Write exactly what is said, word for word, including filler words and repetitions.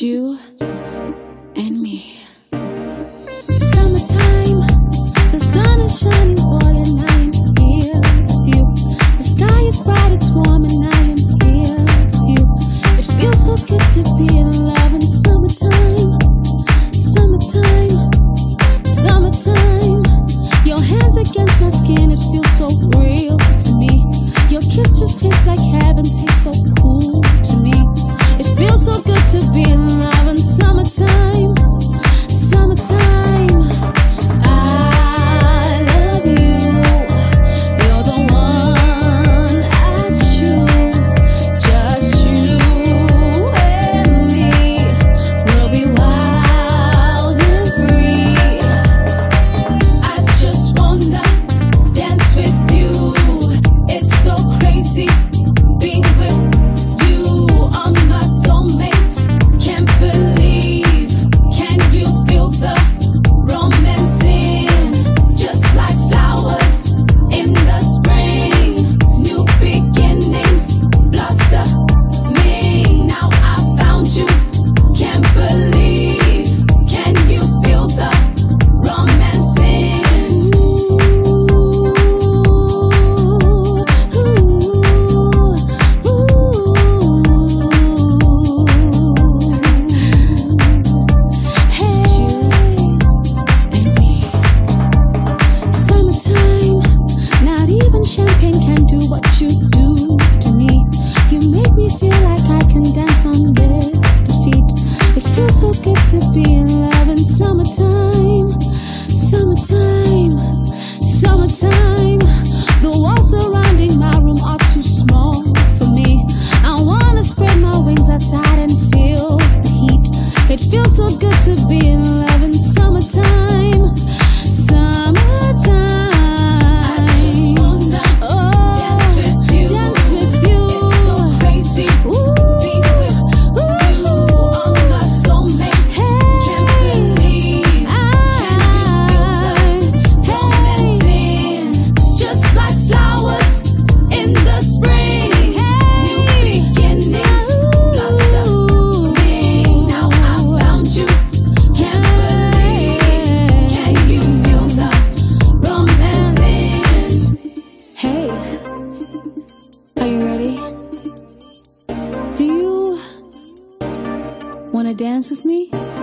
You and me. Summertime, the sun is shining, boy, and I am here with you. The sky is bright, it's warm, and I am here with you. It feels so good to be in love in summertime. Summertime, summertime. Your hands against my skin, it feels so real to me. Your kiss just tastes like heaven, tastes so cool to me. It feels so good to be in love in summertime, summertime. I love you, you're the one I choose. Just you and me, we'll be wild and free. I just wanna dance with you, it's so crazy. Dance with me?